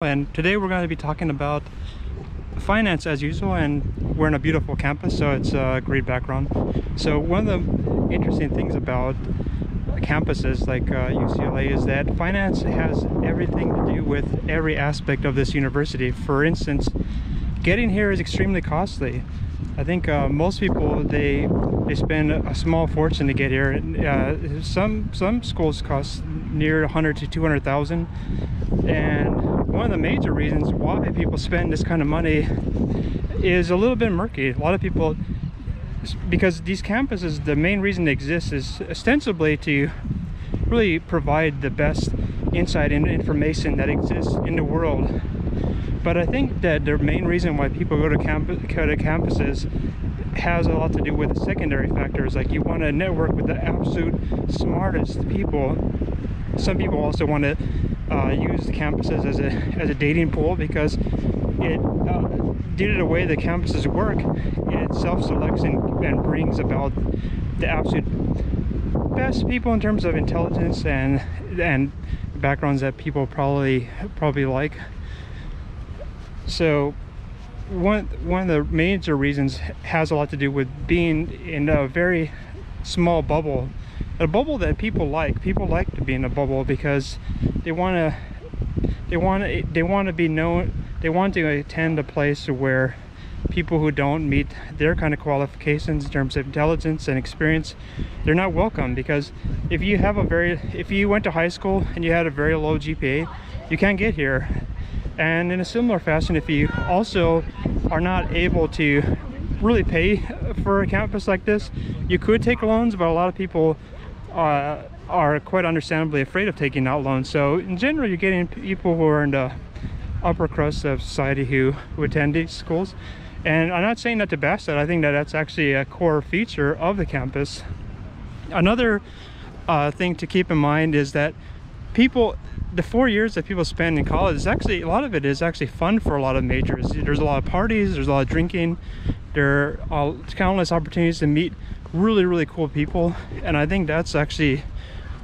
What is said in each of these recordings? And today we're going to be talking about finance as usual, and we're in a beautiful campus, so it's a great background. So one of the interesting things about campuses like UCLA is that finance has everything to do with every aspect of this university. For instance, getting here is extremely costly. I think most people, they spend a small fortune to get here. Some schools cost near $100,000 to $200,000, and one of the major reasons why people spend this kind of money is a little bit murky. A lot of people, because these campuses, the main reason they exist is ostensibly to really provide the best insight and information that exists in the world. But I think that the main reason why people go to campuses has a lot to do with the secondary factors. Like, you want to network with the absolute smartest people. Some people also want to use the campuses as a dating pool, because it due to the way the campuses work, it self-selects and brings about the absolute best people in terms of intelligence and backgrounds that people probably like. So one of the major reasons has a lot to do with being in a very small bubble, a bubble that people like. People like to be in a bubble because they want to be known. They want to attend a place where people who don't meet their kind of qualifications in terms of intelligence and experience, they're not welcome. Because if you went to high school and you had a very low GPA, you can't get here. And in a similar fashion, if you also are not able to really pay for a campus like this, you could take loans, but a lot of people are quite understandably afraid of taking out loans. So in general, you're getting people who are in the upper crust of society who attend these schools. And I'm not saying that to bash that. I think that that's actually a core feature of the campus. Another thing to keep in mind is that the 4 years that people spend in college is actually, a lot of it is actually fun for a lot of majors. There's a lot of parties, there's a lot of drinking, there are countless opportunities to meet really, really cool people. And I think that's actually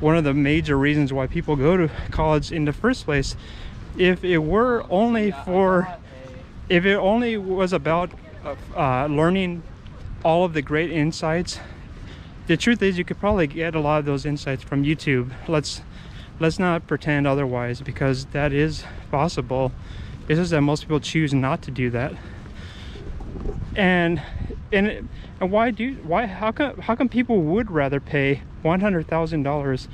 one of the major reasons why people go to college in the first place. If it were only if it only was about learning all of the great insights, the truth is you could probably get a lot of those insights from YouTube. Let's not pretend otherwise, because that is possible. It's just that most people choose not to do that. And how come people would rather pay $100,000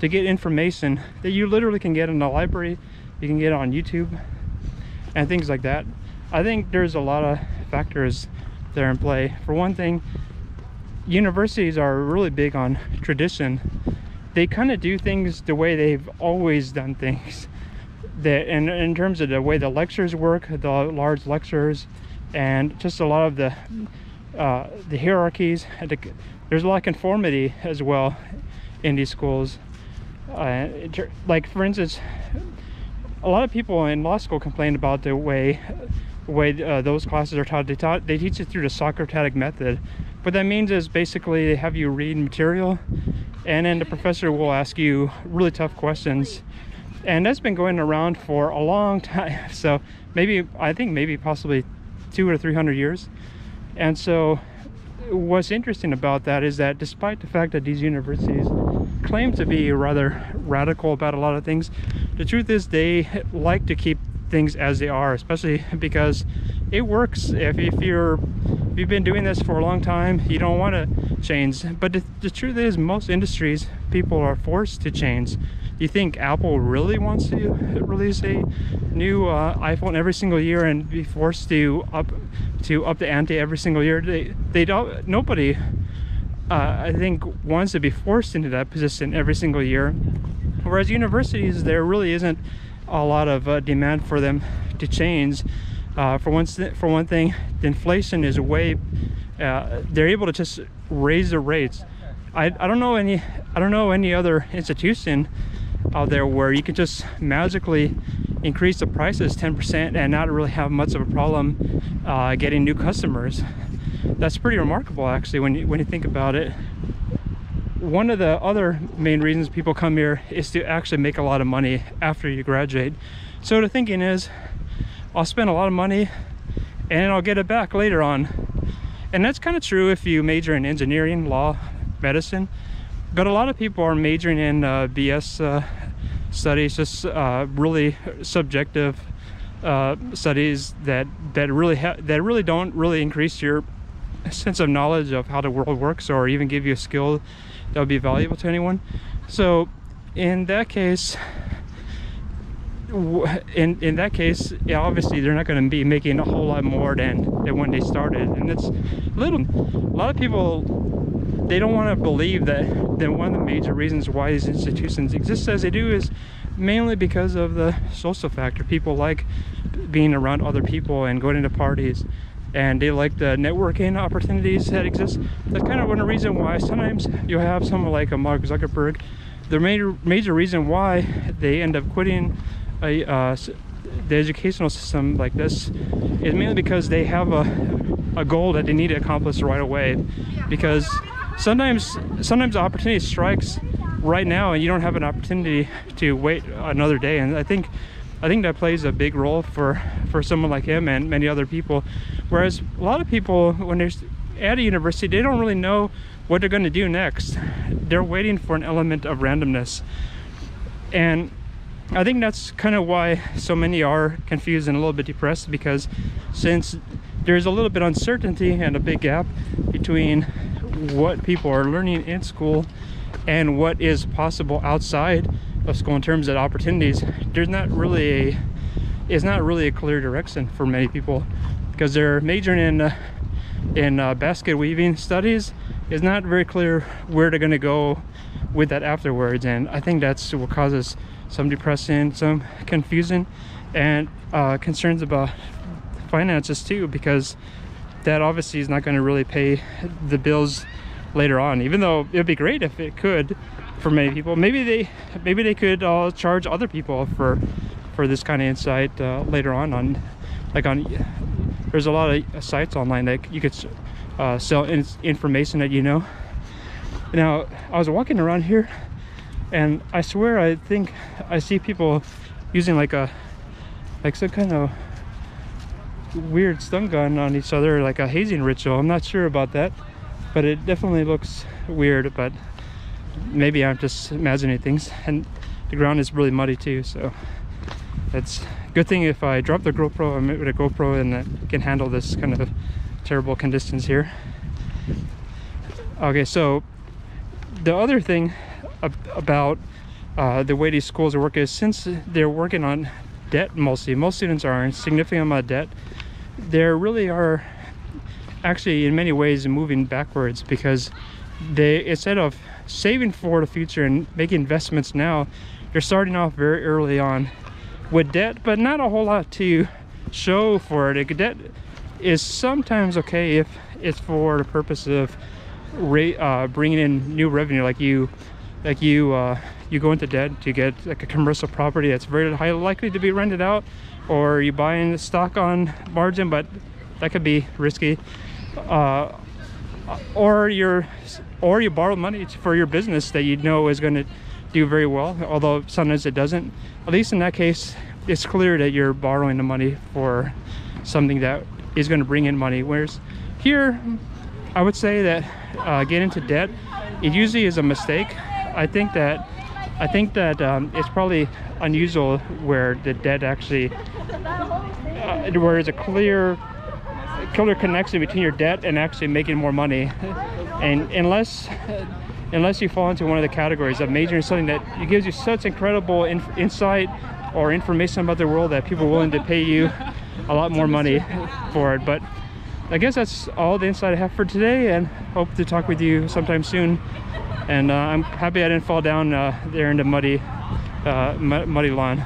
to get information that you literally can get in the library, you can get on YouTube, and things like that? I think there's a lot of factors there in play. For one thing, universities are really big on tradition. They kind of do things the way they've always done things. And in terms of the way the lectures work, the large lectures, and just a lot of the hierarchies, there's a lot of conformity as well in these schools. Like, for instance, a lot of people in law school complain about the way those classes are taught. They teach it through the Socratic method. What that means is basically they have you read material, and then the professor will ask you really tough questions. And that's been going around for a long time. So possibly 200 or 300 years. And so what's interesting about that is that despite the fact that these universities claim to be rather radical about a lot of things, the truth is they like to keep things as they are, especially because it works. If you've been doing this for a long time, you don't want to change. But the truth is, most industries, people are forced to change. You think Apple really wants to release a new iPhone every single year and be forced to up the ante every single year? They don't. Nobody, I think, wants to be forced into that position every single year. Whereas universities, there really isn't a lot of demand for them to change. For one thing, the inflation is way. They're able to just raise the rates. I don't know any other institution out there where you could just magically increase the prices 10% and not really have much of a problem getting new customers. That's pretty remarkable, actually, when you think about it. One of the other main reasons people come here is to actually make a lot of money after you graduate. So the thinking is, I'll spend a lot of money and I'll get it back later on. And that's kind of true if you major in engineering, law, medicine. But a lot of people are majoring in BS studies, just really subjective studies that really don't really increase your sense of knowledge of how the world works or even give you a skill that would be valuable to anyone. So in that case, yeah, obviously they're not going to be making a whole lot more than when they started, and it's little. A lot of people, they don't want to believe that one of the major reasons why these institutions exist as they do is mainly because of the social factor. People like being around other people and going to parties, and they like the networking opportunities that exist. That's kind of one reason why sometimes you'll have someone like a Mark Zuckerberg. The major reason why they end up quitting the educational system like this is mainly because they have a goal that they need to accomplish right away, because sometimes the opportunity strikes right now and you don't have an opportunity to wait another day. And I think that plays a big role for someone like him and many other people. Whereas a lot of people, when they're at a university, they don't really know what they're going to do next. They're waiting for an element of randomness, and I think that's kind of why so many are confused and a little bit depressed, because since there's a little bit uncertainty and a big gap between what people are learning in school and what is possible outside of school in terms of opportunities, there's not really it's not really a clear direction for many people, because they're majoring in basket weaving studies. It's not very clear where they're going to go with that afterwards, and I think that's what causes some depression, some confusion, and concerns about finances too, because that obviously is not going to really pay the bills later on, even though it would be great if it could for many people. Maybe they could charge other people for this kind of insight later on like on, there's a lot of sites online that you could sell information that you know. Now, I was walking around here and I swear I think I see people using like some kind of weird stun gun on each other, like a hazing ritual. I'm not sure about that, but it definitely looks weird, but maybe I'm just imagining things. And the ground is really muddy too, so that's a good thing. If I drop the GoPro, I'm with a GoPro and I can handle this kind of terrible conditions here. Okay, so the other thing about the way these schools work is, since they're working on debt, most students are in significant amount of debt, they really are actually in many ways moving backwards, because they, instead of saving for the future and making investments now, they're starting off very early on with debt, but not a whole lot to show for it. Debt is sometimes okay if it's for the purpose of bringing in new revenue, like you go into debt to get like a commercial property that's very highly likely to be rented out, or you buy in the stock on margin, but that could be risky, or you borrow money for your business that you know is going to do very well, although sometimes it doesn't. At least in that case, it's clear that you're borrowing the money for something that is going to bring in money, whereas here I would say that getting into debt, it usually is a mistake. I think that it's probably unusual where the debt actually where there's a clear connection between your debt and actually making more money. And unless you fall into one of the categories of majoring in something that gives you such incredible insight or information about the world that people are willing to pay you a lot more money for it. But I guess that's all the insight I have for today, and hope to talk with you sometime soon. And I'm happy I didn't fall down there in the muddy lawn.